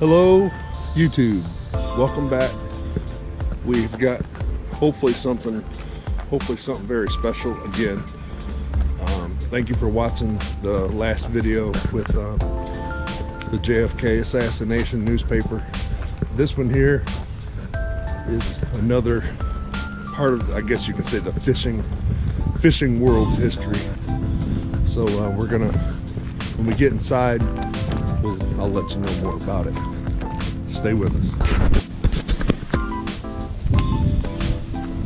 Hello, YouTube. Welcome back. We've got hopefully something very special again. Thank you for watching the last video with the JFK assassination newspaper. This one here is another part of, I guess you could say, the fishing world history. So we're gonna, when we get inside, I'll let you know more about it. Stay with us.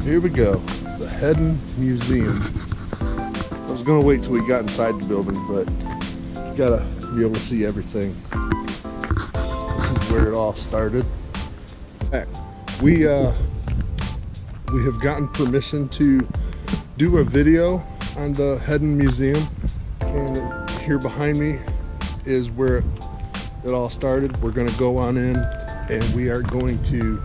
Here we go, the Heddon Museum. I was gonna wait till we got inside the building, but you gotta be able to see everything. This is where it all started. We have gotten permission to do a video on the Heddon Museum, and here behind me is where it all started. We're gonna go on in and we are going to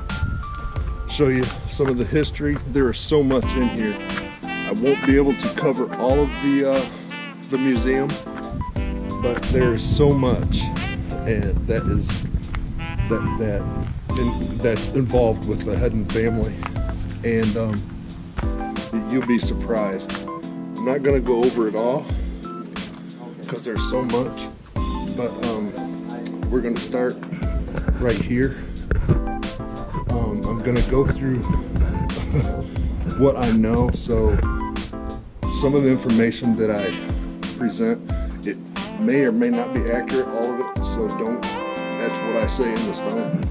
show you some of the history. There is so much in here. I won't be able to cover all of the museum, but there is so much, and that's involved with the Heddon family, and you'll be surprised. I'm not gonna go over it all because there's so much, but we're gonna start right here. I'm gonna go through what I know. So some of the information that I present, it may or may not be accurate, all of it, so don't etch what I say in the stone.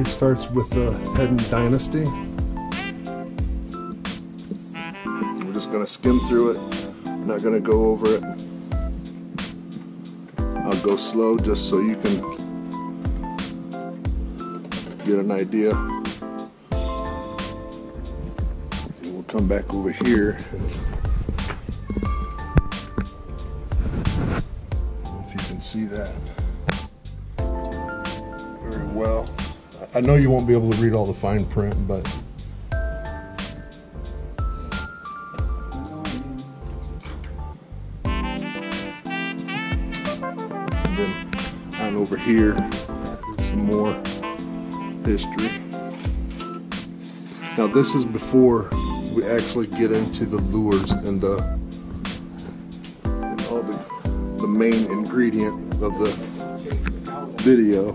So it starts with the Heddon dynasty. Gonna skim through it. I'm not gonna go over it. I'll go slow just so you can get an idea. And we'll come back over here. I don't know if you can see that very well. I know you won't be able to read all the fine print, but over here, some more history. Now this is before we actually get into the lures and all the main ingredient of the video.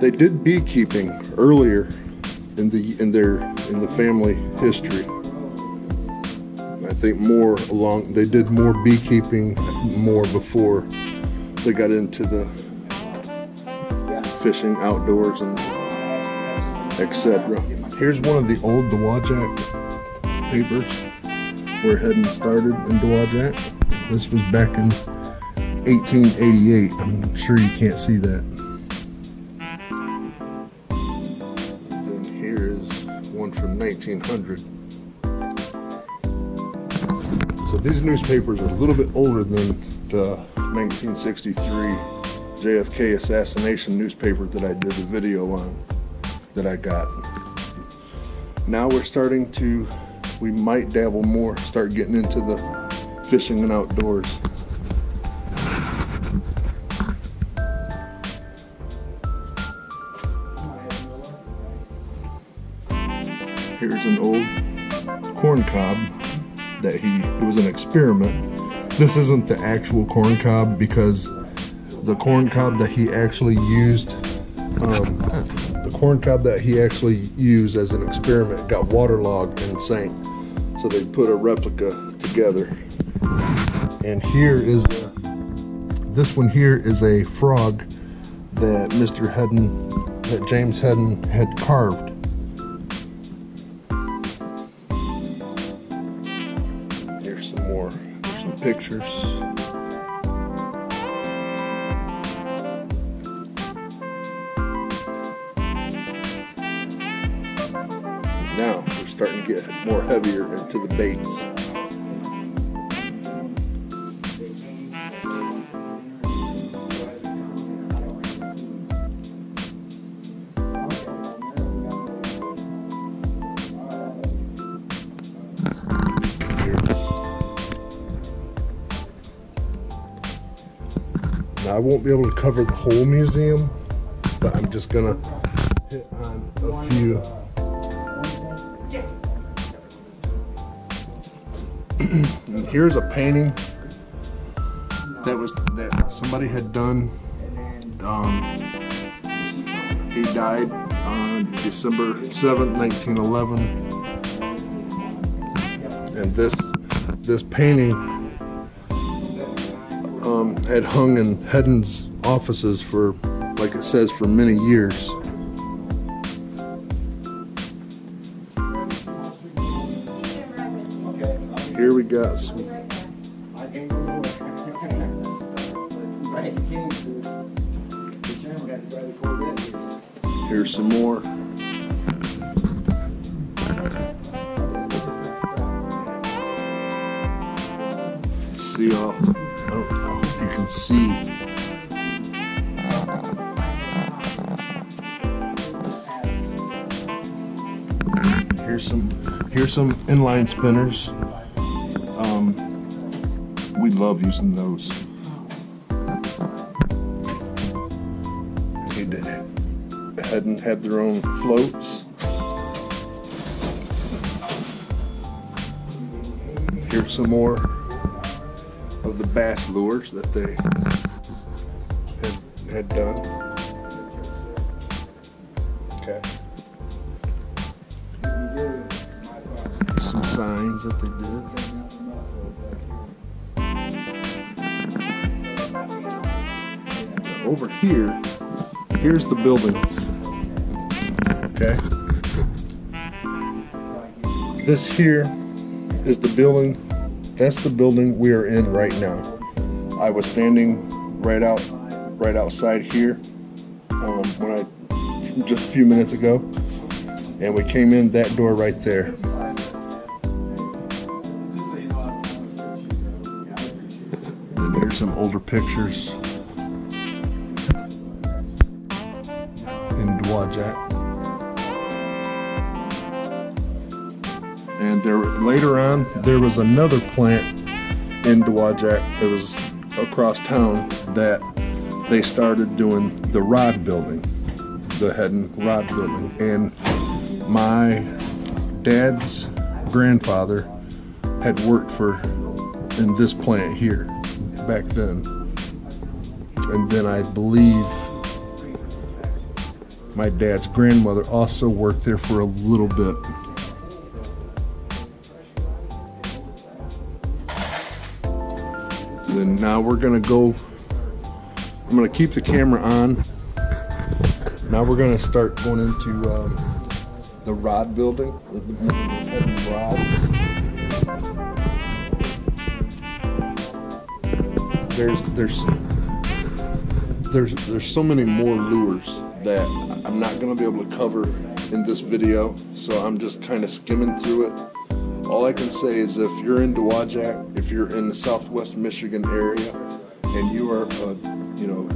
They did beekeeping earlier in the family history. I think they did more beekeeping before they got into the fishing outdoors and etc. Here's one of the old Dowagiac papers where Heddon started in Dowagiac. This was back in 1888. I'm sure you can't see that. And then here is one from 1900. So these newspapers are a little bit older than the 1963 JFK assassination newspaper that I did the video on, that I got. Now we're starting to, we might dabble more, start getting into the fishing and outdoors. Here's an old corn cob that it was an experiment. This isn't the actual corn cob, because the corn cob that he actually used, as an experiment got waterlogged and sank. So they put a replica together. And here is, this one here is a frog that James Heddon had carved. Pictures. Now we're starting to get more heavier into the baits. I won't be able to cover the whole museum, but I'm just gonna hit on a few. And here's a painting that somebody had done. He died on December 7th, 1911, and this painting had hung in Heddon's offices for, like it says, for many years. Here we got some here's some more. See all, I don't know if you can see. Here's some inline spinners. We love using those. They hadn't had their own floats. Here's some more of the bass lures that they had done. Okay. Here's some signs that they did. Over here, here's the buildings. Okay. This here is the building. That's the building we are in right now. I was standing right outside here when I just a few minutes ago, and we came in that door right there. And here's some older pictures. Dowagiac. And there, later on, there was another plant in Dowagiac. It was across town that they started doing the rod building, the Heddon rod building. And my dad's grandfather had worked in this plant here back then. And then I believe my dad's grandmother also worked there for a little bit. And then now we're gonna go, I'm gonna keep the camera on. Now we're gonna start going into the rod building with the Heddon rods. There's so many more lures that I'm not going to be able to cover in this video, so I'm just kind of skimming through it. All I can say is if you're in Dowagiac, if you're in the southwest Michigan area, and you are, you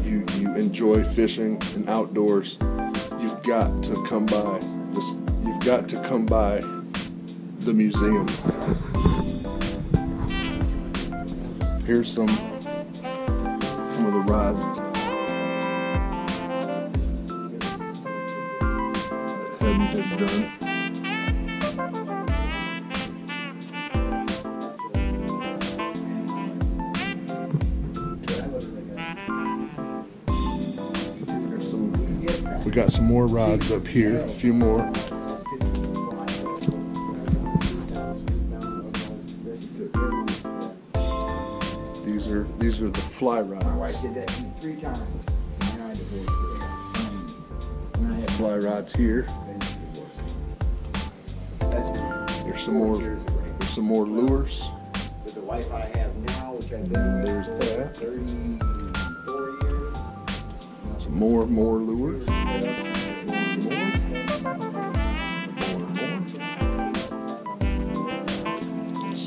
enjoy fishing and outdoors, you've got to come by this. You've got to come by the museum. Here's some of the rods. Has done. Okay. We got some more rods up here, a few more. These are the fly rods. My wife did that to me 3 times. Fly rods here. There's some more lures. With the life I have now, which I've been with for 34 years. Some more lures. More.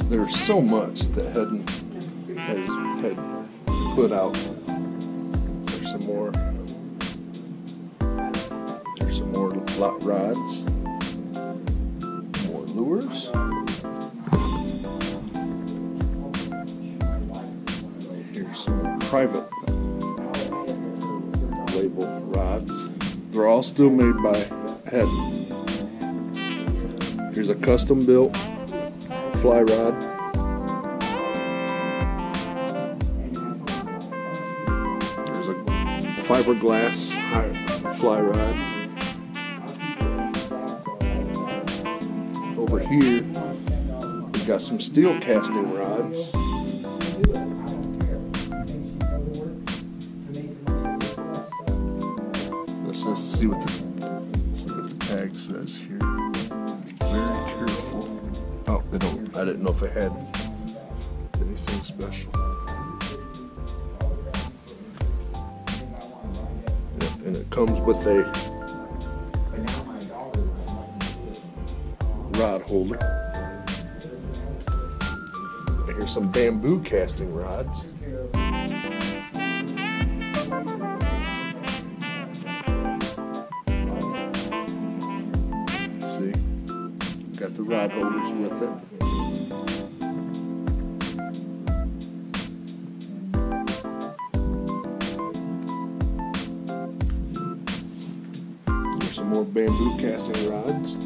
There's so much that Heddon had put out. There's some more. There's some more lot rods. Lures. Here's some private rods. They're all still made by Heddon. Here's a custom built fly rod. There's a fiberglass fly rod. Over here we've got some steel casting rods. Let's see what the tag says here. Very careful. Oh, they don't. I didn't know if it had anything special. Yep, and it comes with a rod holder. And here's some bamboo casting rods. Got the rod holders with it. There's some more bamboo casting rods.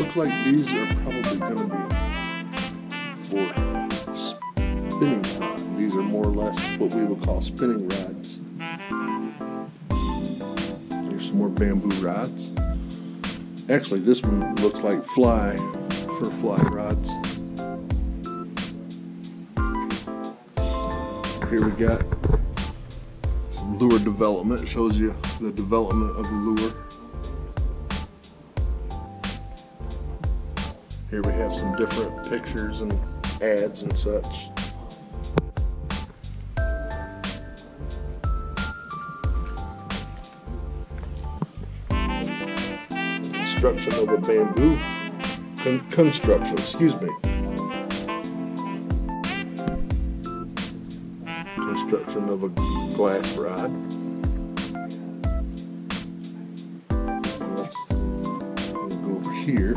Looks like these are probably going to be for spinning rods. These are more or less what we would call spinning rods. There's some more bamboo rods. Actually, this one looks like fly rods. Here we got some lure development. It shows you the development of the lure. Here we have some different pictures and ads and such. Construction of a bamboo. Construction, excuse me. Construction of a glass rod. And we'll go over here.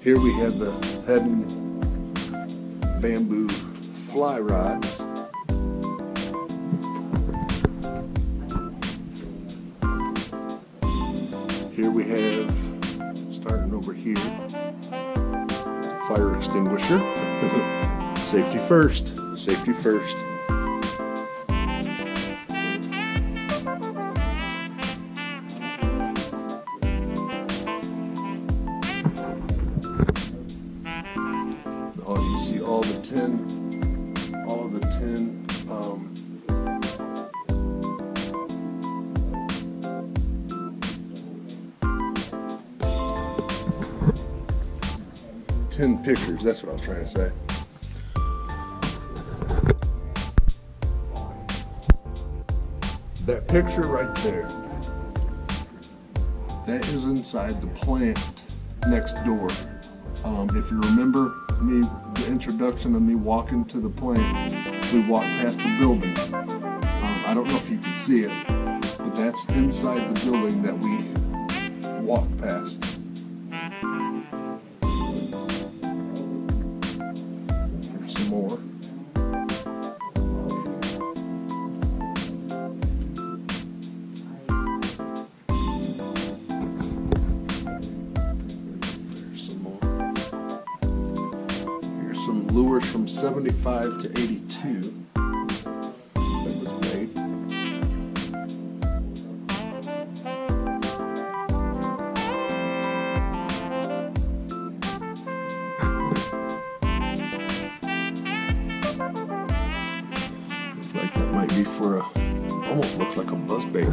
Here we have the Heddon bamboo fly rods. Here we have, starting over here, fire extinguisher. Safety first, safety first. You see all of the 10 10 pictures. That's what I was trying to say. That picture right there, that is inside the plant next door. If you remember me, the introduction of me walking to the plant, we walked past the building. I don't know if you can see it, but that's inside the building that we walked past. Here's some more. Lures from 75 to 82 that was made. Looks like that might be for a, almost looks like a buzz bait.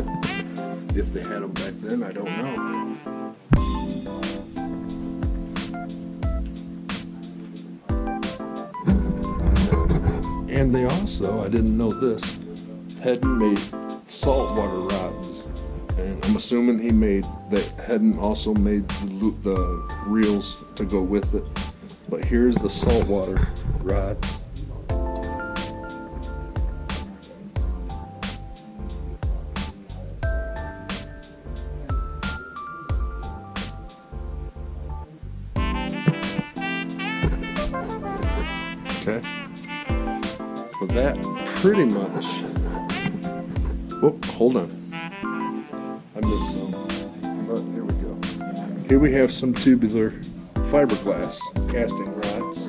If they had them back then, I don't know. And they also, I didn't know this, Heddon made saltwater rods. And I'm assuming he made, that Heddon also made the reels to go with it. But here's the saltwater rod. Okay. So that pretty much. Whoop, hold on. I missed some. But here we go. Here we have some tubular fiberglass casting rods.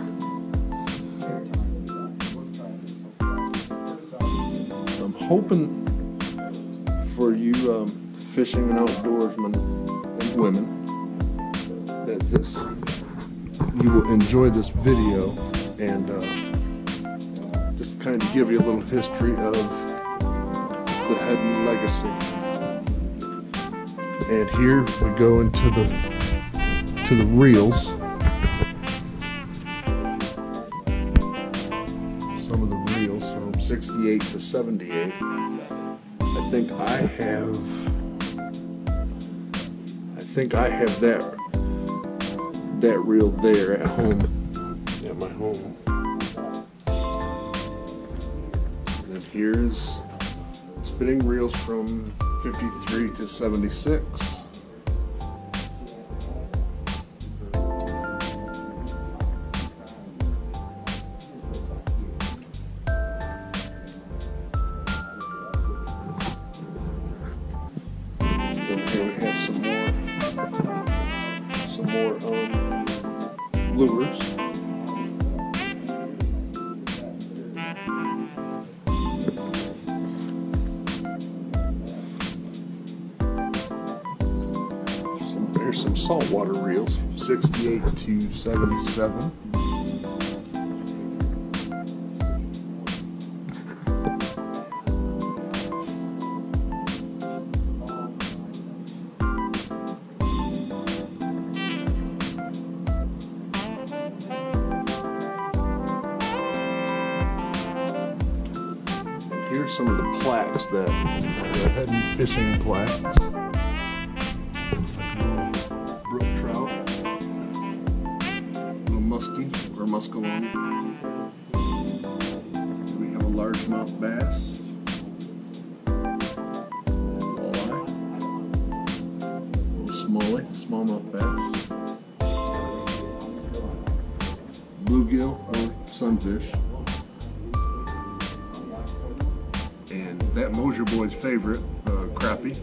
I'm hoping for you fishing and outdoorsmen and women that this, you will enjoy this video and just kind of give you a little history of the Heddon legacy. And here we go into the reels. Some of the reels from 68 to 78. I think I have that reel there at home, at my home. And then here's spinning reels from 53 to 76. Lures. There's some saltwater reels, 68 to 77. Here's some of the plaques, that the Heddon fishing plaques. Like brook trout, little muskie or muscalone. We have a largemouth bass, walleye, little smallmouth bass, bluegill or sunfish. That Mosier boy's favorite, crappie,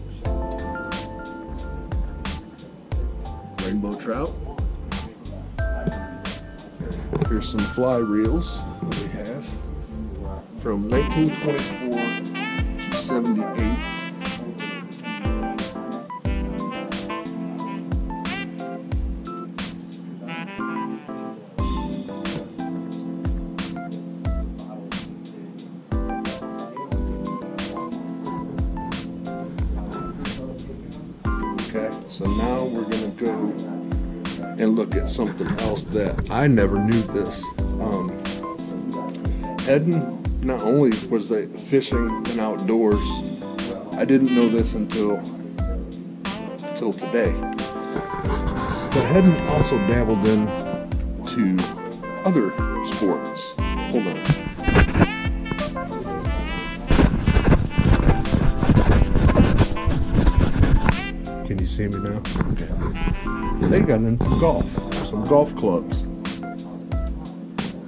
rainbow trout. Here's some fly reels that we have from 1924 to 78. So now we're going to go and look at something else that I never knew this. Heddon, not only was they fishing and outdoors, I didn't know this until today. But Heddon also dabbled into other sports. Hold on. Can you see me now? Okay. They got into golf, some golf clubs.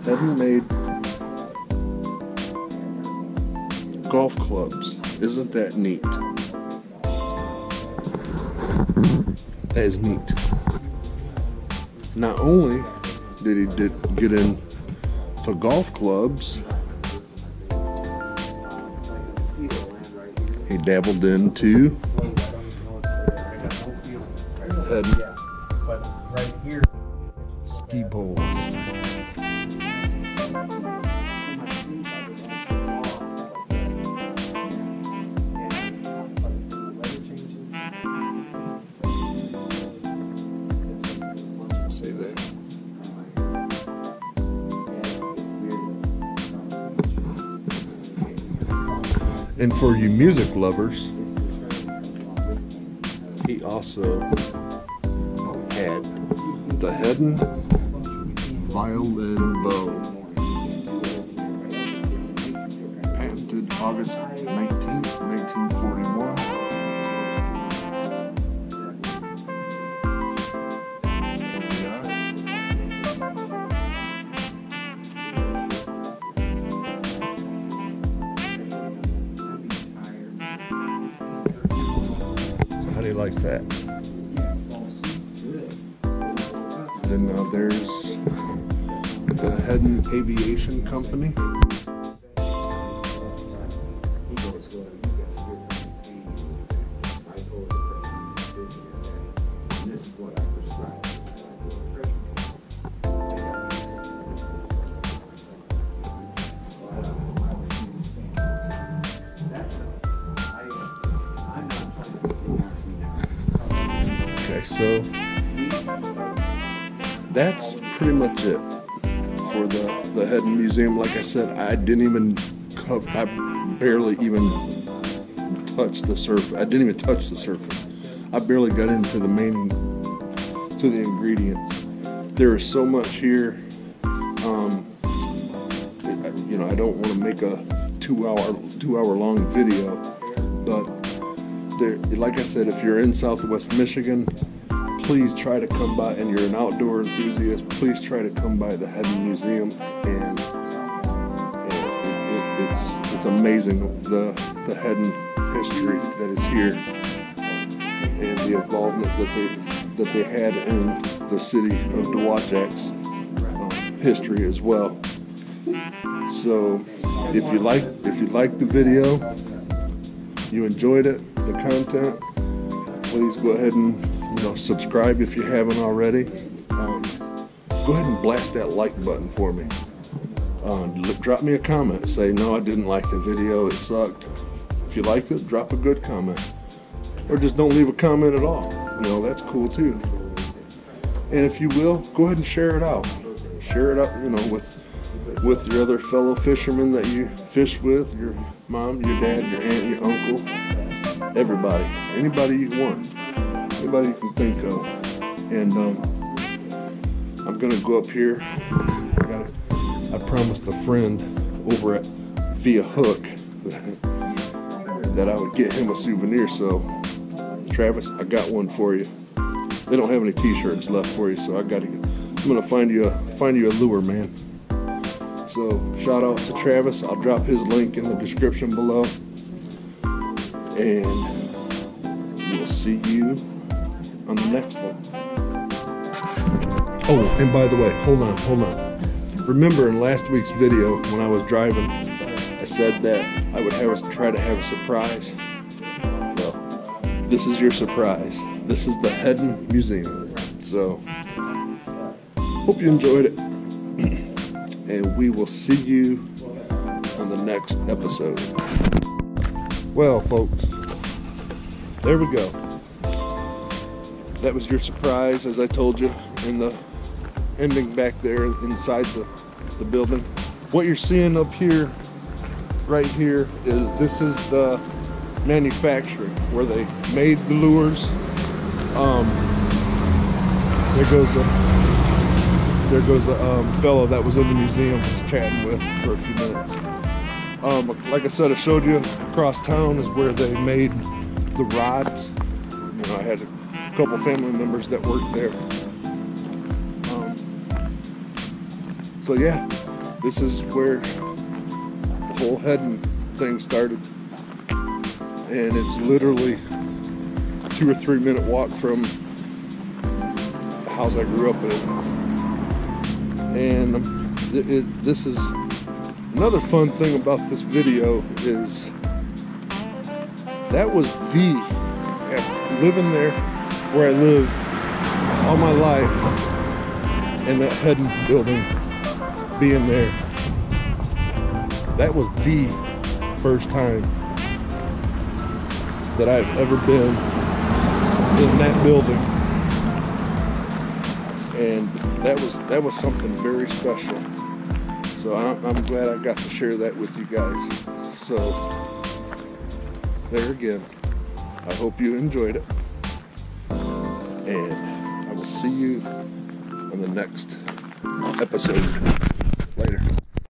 Heddon made golf clubs. Isn't that neat? That is neat. Not only did he get into golf clubs, he dabbled into yeah, but right here, ski poles. See that? And for you music lovers, he also had the Heddon violin bow. Patented August 19, 1941. Like that. Then there's the Heddon Aviation Company. So that's pretty much it for the Heddon Museum. Like I said, I didn't even cover, I barely even touched the surface. I didn't even touch the surface. I barely got into the to the ingredients. There is so much here. You know, I don't want to make a two hour long video, but there, like I said, if you're in Southwest Michigan, please try to come by, and you're an outdoor enthusiast, please try to come by the Heddon Museum, and it's amazing, the Heddon history that is here, and the involvement that they had in the city of Dowagiac's history as well. So, if you liked the video, you enjoyed it, the content, please go ahead and subscribe if you haven't already. Go ahead and blast that like button for me. Drop me a comment. Say, no, I didn't like the video. It sucked. If you liked it, drop a good comment. Or just don't leave a comment at all. That's cool too. And if you will, go ahead and share it out. Share it out, with your other fellow fishermen that you fish with, your mom, your dad, your aunt, your uncle, everybody. Anybody you want. Anybody you can think of. And I'm gonna go up here. I promised a friend over at Via Hook that I would get him a souvenir. So Travis, I got one for you. They don't have any t-shirts left for you, so I'm gonna find you a lure, man. So shout out to Travis. I'll drop his link in the description below, and we'll see you on the next one. Oh, and by the way, hold on. Remember in last week's video when I was driving, I said that I would try to have a surprise. Well, this is your surprise. This is the Heddon Museum. So, hope you enjoyed it. And we will see you on the next episode. Well, folks, there we go. That was your surprise, as I told you, in the ending back there inside the building. What you're seeing up here, right here, this is the manufacturing where they made the lures. There goes a fellow that was in the museum I was chatting with for a few minutes. Like I said, I showed you across town is where they made the rods. I had a couple family members that worked there. So yeah, this is where the whole Heddon thing started, and it's literally a 2 or 3 minute walk from the house I grew up in. And this is another fun thing about this video is that was living there where I live all my life, and that Heddon building being there, that was the first time that I've ever been in that building, and that was something very special. So I'm glad I got to share that with you guys. So there again, I hope you enjoyed it, and I will see you on the next episode. Later.